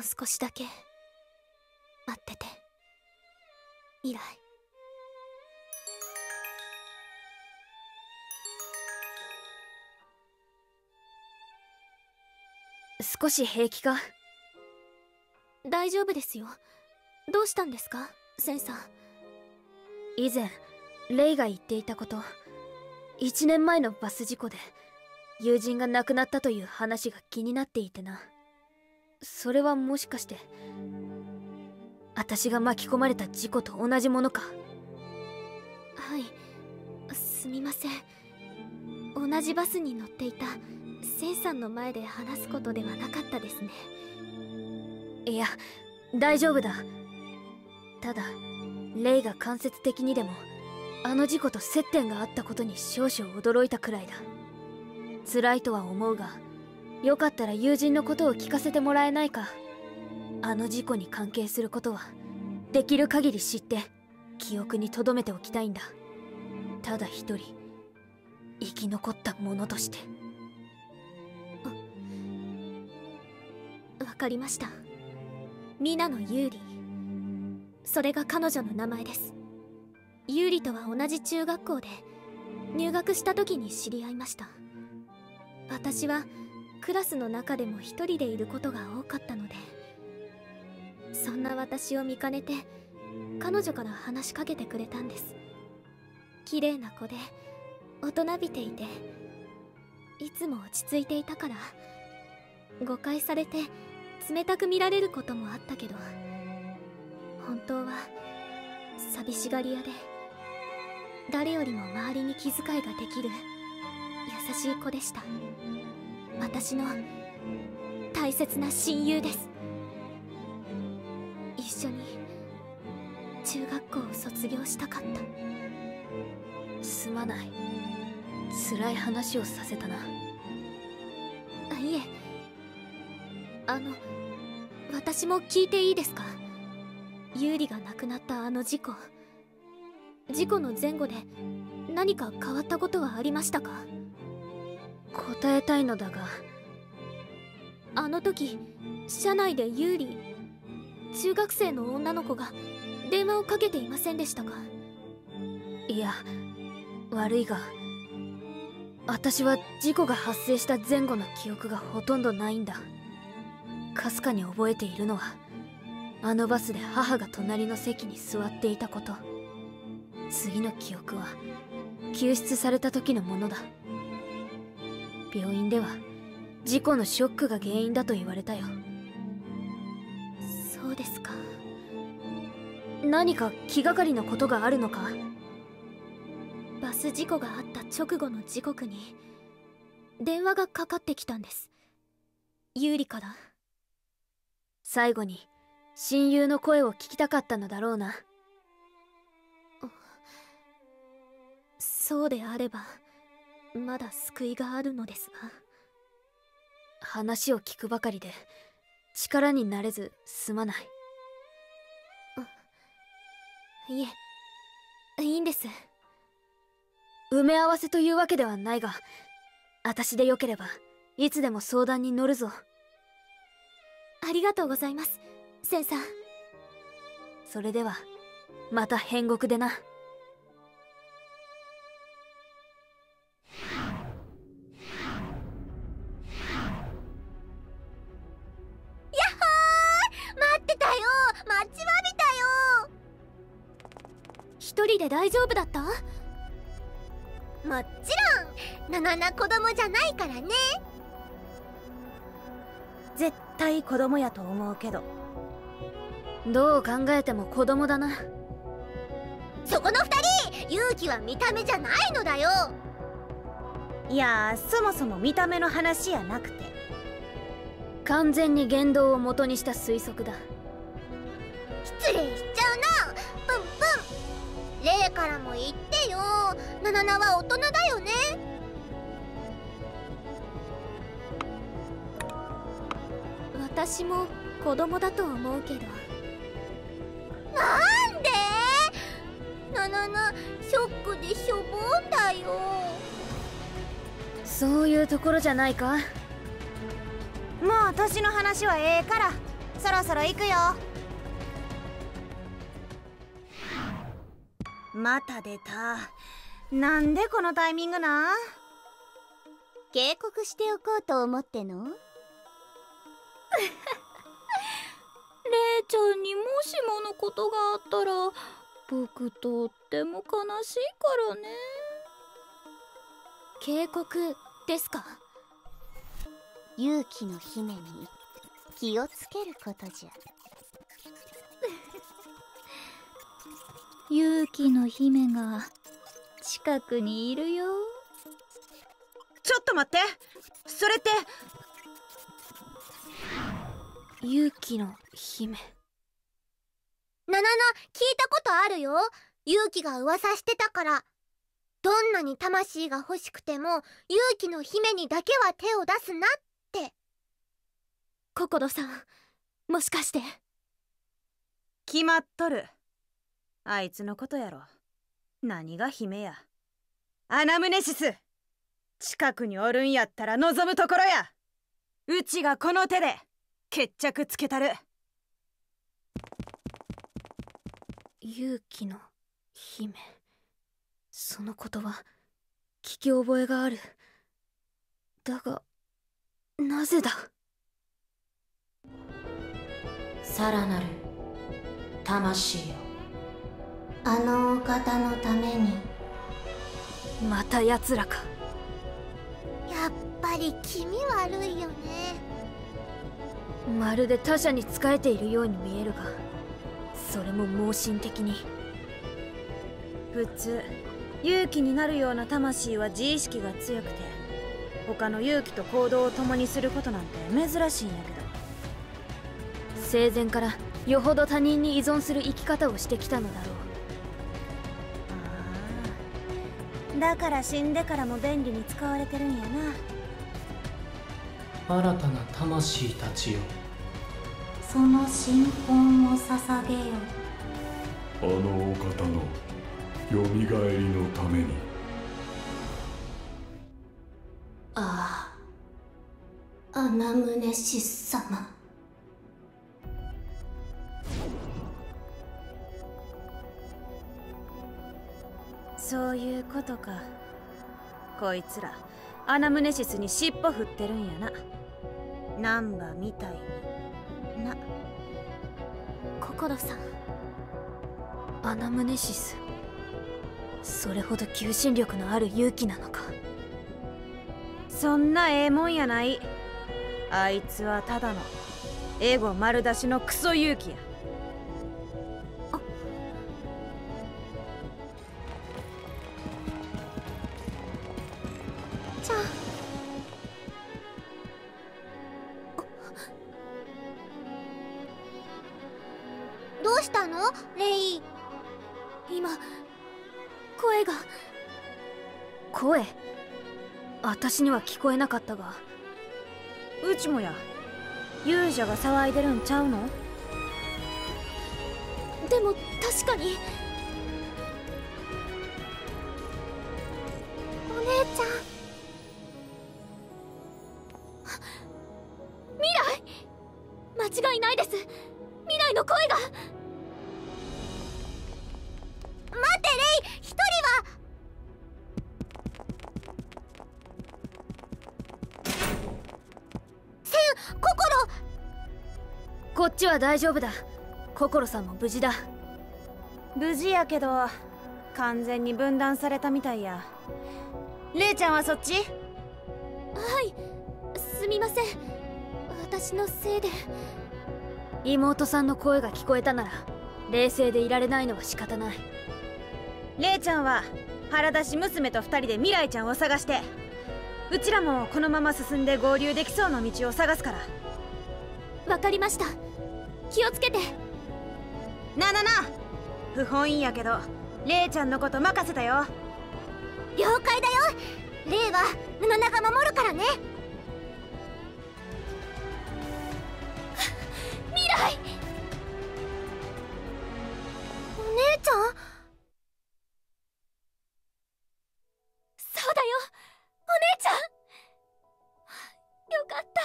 う少しだけ待ってて。未来。少し平気か？大丈夫ですよ。どうしたんですか、センさん。以前レイが言っていたこと、1年前のバス事故で友人が亡くなったという話が気になっていてな。それはもしかして私が巻き込まれた事故と同じものか？はい、すみません。同じバスに乗っていたセンさんの前で話すことではなかったですね。いや大丈夫だ。ただレイが間接的にでもあの事故と接点があったことに少々驚いたくらいだ。辛いとは思うが、よかったら友人のことを聞かせてもらえないか。あの事故に関係することはできる限り知って記憶に留めておきたいんだ。ただ一人生き残った者として。わかりました。ミナのユーリ、それが彼女の名前です。ユーリとは同じ中学校で入学した時に知り合いました。私はクラスの中でも一人でいることが多かったので、そんな私を見かねて彼女から話しかけてくれたんです。綺麗な子で大人びていて、いつも落ち着いていたから誤解されて冷たく見られることもあったけど、本当は寂しがり屋で誰よりも周りに気遣いができる優しい子でした。私の大切な親友です。一緒に中学校を卒業したかった。すまない、辛い話をさせたな。あ、いえ、私も聞いていいですか？ユーリが亡くなったあの事故、事故の前後で何か変わったことはありましたか？答えたいのだが、あの時車内でユーリ、中学生の女の子が電話をかけていませんでしたか？いや、悪いが私は事故が発生した前後の記憶がほとんどないんだ。かすかに覚えているのはあのバスで母が隣の席に座っていたこと。次の記憶は救出された時のものだ。病院では事故のショックが原因だと言われたよ。そうですか。何か気がかりなことがあるのか？バス事故があった直後の時刻に電話がかかってきたんです。ユーリから。最後に親友の声を聞きたかったのだろうな。そうであればまだ救いがあるのですが。話を聞くばかりで力になれずすまない。いえ、いいんです。埋め合わせというわけではないが、私でよければいつでも相談に乗るぞ。ありがとうございます、センさん。それではまた変国でな。一人で大丈夫だった？もちろん、ナナナ子供じゃないからね。絶対子供やと思うけど、どう考えても子供だな。そこの二人、勇気は見た目じゃないのだよ。いや、そもそも見た目の話やなくて、完全に言動を元にした推測だ。失礼しちゃうな。プンプン、レイからも言ってよ、ナナナは大人だよね。私も子供だと思うけど。なんで？ナナナショックでしょぼんだよ。そういうところじゃないか。もう年の話はええから、そろそろ行くよ。また出た。なんでこのタイミングな。警告しておこうと思っての。レイちゃんにもしものことがあったら僕とっても悲しいからね。警告ですか。勇気の姫に気をつけることじゃ。勇気の姫が近くにいるよ。ちょっと待って、それって勇気の姫。聞いたことあるよ。勇気が噂してたから。どんなに魂が欲しくても勇気の姫にだけは手を出すなって。心さん、もしかして。決まっとる。あいつのことやろ。何が姫や。アナムネシス、近くにおるんやったら望むところや。うちがこの手で決着つけたる。勇気の姫、そのことは聞き覚えがある。だがなぜだ。さらなる魂よ、あのお方のために。また奴らか。やっぱり気味悪いよね。まるで他者に仕えているように見えるが、それも盲信的に。普通勇気になるような魂は自意識が強くて、他の勇気と行動を共にすることなんて珍しいんやけど、生前からよほど他人に依存する生き方をしてきたのだろう。だから死んでからも便利に使われてるんやな。新たな魂たちよ、その神魂を捧げよ。あのお方のよみがえりのために。ああ、アナムネシス様。そういうことか。こいつらアナムネシスに尻尾振ってるんやな。ナンバみたいにな。心さん、アナムネシス、それほど求心力のある勇気なのか。そんなええもんやない。あいつはただのエゴ丸出しのクソ勇気や。レイ、今声が。声、私には聞こえなかったが。うちもや。勇者が騒いでるんちゃうの。でも確かに。お姉ちゃん、未来、間違いないです。未来の声が。こっちは大丈夫だ。心さんも無事だ。無事やけど完全に分断されたみたいや。レイちゃんはそっち。はい、すみません、私のせいで。妹さんの声が聞こえたなら冷静でいられないのは仕方ない。レイちゃんは腹出し娘と2人で未来ちゃんを探して、うちらもこのまま進んで合流できそうな道を探すから。わかりました、気をつけて。な不本意やけどレイちゃんのこと任せたよ。了解だよ。レイは布長が守るからね。未来、お姉ちゃん。そうだよ、お姉ちゃん。よかった。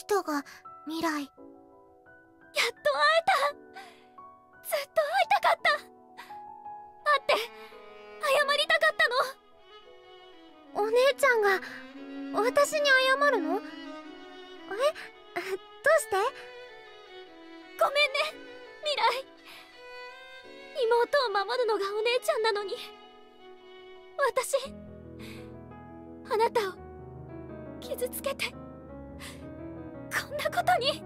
人が未来。やっと会えた。ずっと会いたかった。会って謝りたかったの。お姉ちゃんが私に謝るの？え？どうして？ごめんね未来。妹を守るのがお姉ちゃんなのに、私あなたを傷つけてこんなことに。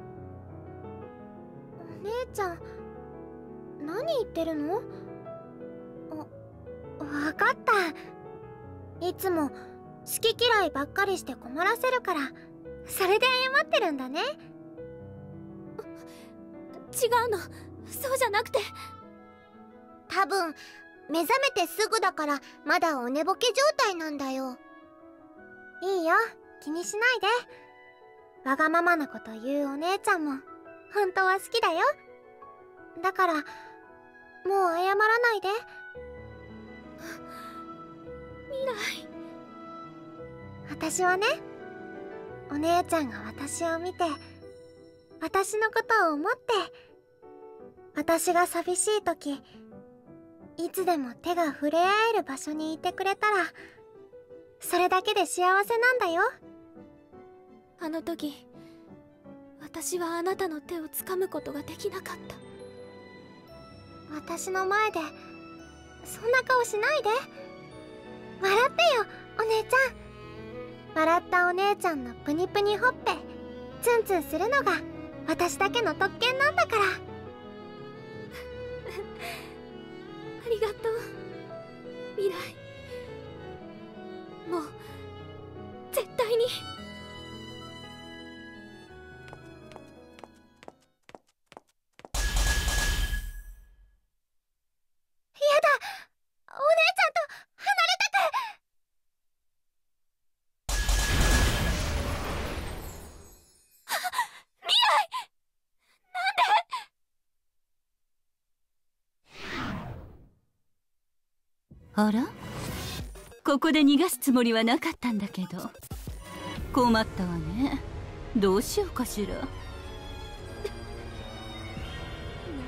お姉ちゃん何言ってるの？分かった。いつも好き嫌いばっかりして困らせるから、それで謝ってるんだね。違うの、そうじゃなくて。多分目覚めてすぐだからまだお寝ぼけ状態なんだよ。いいよ、気にしないで。わがままなこと言うお姉ちゃんも本当は好きだよ。だからもう謝らないで。未来。私はね、お姉ちゃんが私を見て、私のことを思って、私が寂しい時いつでも手が触れ合える場所にいてくれたら、それだけで幸せなんだよ。あの時私はあなたの手をつかむことができなかった。私の前でそんな顔しないで。笑ってよお姉ちゃん。笑ったお姉ちゃんのプニプニほっぺツンツンするのが私だけの特権なんだから。ありがとう未来。もう絶対に。やだ、お姉ちゃんと離れたく。未来、なんで。あら、ここで逃がすつもりはなかったんだけど。困ったわね。どうしようかしら。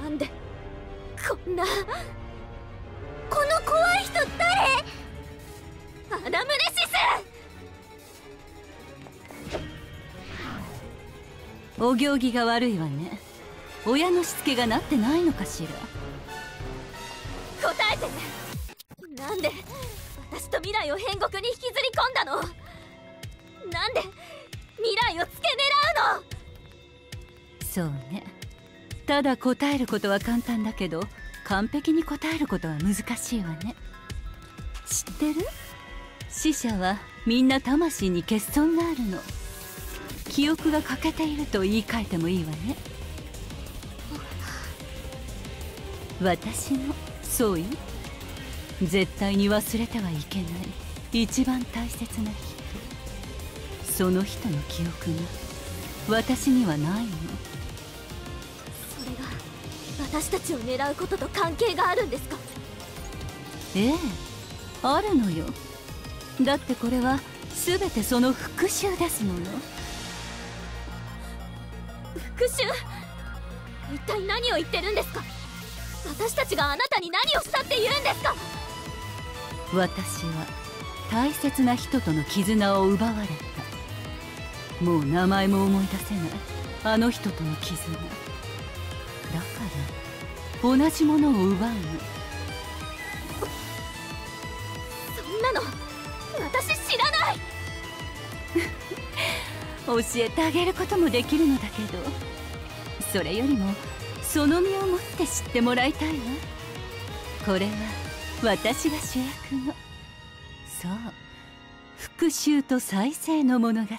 なんでこんな。この怖い人誰？アダムネシス。お行儀が悪いわね。親のしつけがなってないのかしら。答えて。なんで私と未来を変国に引きずり込んだの？なんで未来を付け狙うの？そうね、ただ答えることは簡単だけど、完璧に答えることは難しいわね。知ってる？死者はみんな魂に欠損があるの。記憶が欠けていると言い換えてもいいわね。私もそうよ。絶対に忘れてはいけない一番大切な人。その人の記憶が私にはないの。それが私たちを狙うことと関係があるんですか？ええ、あるのよ。だってこれは全てその復讐ですもの。復讐？一体何を言ってるんですか？私たちがあなたに何をしたって言うんですか？私は大切な人との絆を奪われた。もう名前も思い出せないあの人との絆だから、同じものを奪うの。そんなの私知らない。教えてあげることもできるのだけど、それよりもその身をもって知ってもらいたいわ。これは私が主役の、そう、復讐と再生の物語。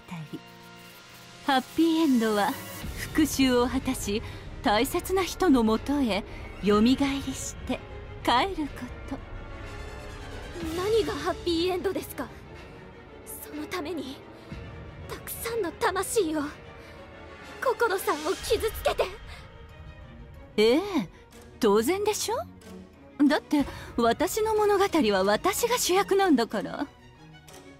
ハッピーエンドは復讐を果たし、大切な人のもとへよみがえりして帰ること。何がハッピーエンドですか？そのためにたくさんの魂を、心さんを傷つけて。ええ、当然でしょ。だって私の物語は私が主役なんだから。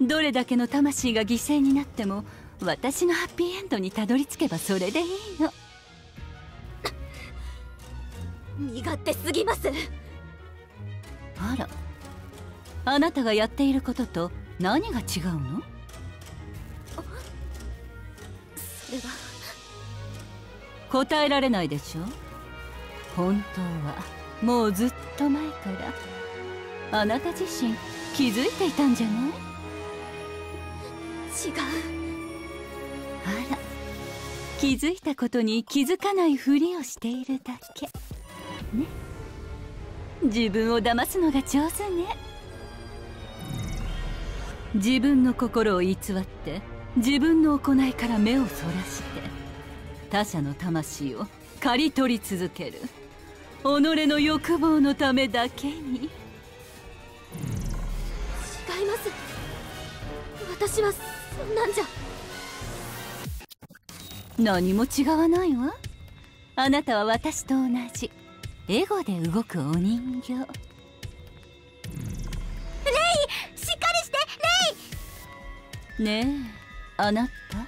どれだけの魂が犠牲になっても私のハッピーエンドにたどり着けばそれでいいの。身勝手すぎます。あら、あなたがやっていることと何が違うの？それは答えられないでしょ。本当はもうずっと前からあなた自身気づいていたんじゃない？違う。あら、気づいたことに気づかないふりをしているだけね。自分を騙すのが上手ね。自分の心を偽って自分の行いから目をそらして他者の魂を刈り取り続ける、己の欲望のためだけに。違います。私はそんなんじゃ。何も違わないわ。あなたは私と同じエゴで動くお人形。レイ、しっかりしてレイ。ねえ、あなた、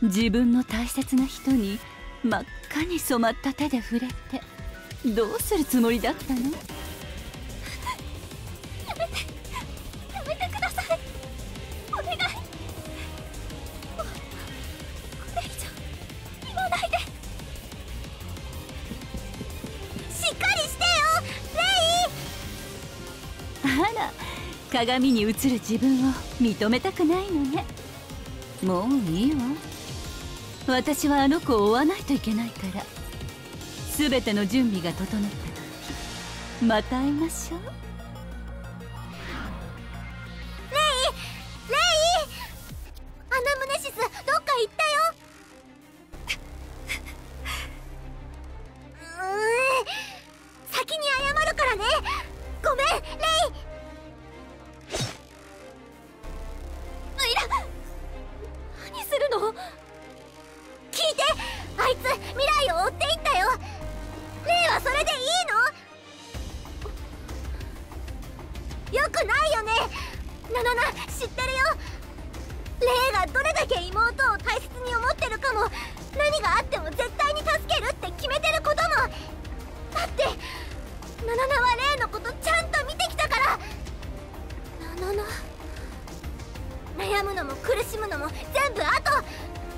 自分の大切な人に真っ赤に染まった手で触れてどうするつもりだったの？やめてください。お願い、もうこれ以上言わないで。しっかりしてよレイ。あら、鏡に映る自分を認めたくないのね。もういいわ。私はあの子を追わないといけないから、全ての準備が整った時また会いましょう。レイ、レイ、アナムネシスどっか行ったよ。先に謝るからね。ごめんレイ。あいつ未来を追っていったよ。レイはそれでいいの？よくないよね。な知ってるよ。レイがどれだけ妹を大切に思ってるかも、何があっても絶対に助けるって決めてることも。だってなはレイのことちゃんと見てきたから。な悩むのも苦しむのも全部あと、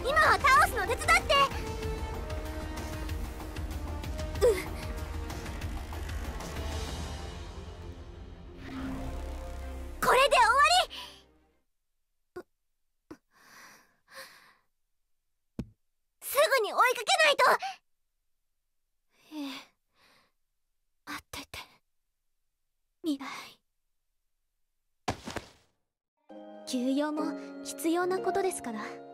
今は倒すの手伝って。これで終わり。すぐに追いかけないと。待ってて未来。休養も必要なことですから。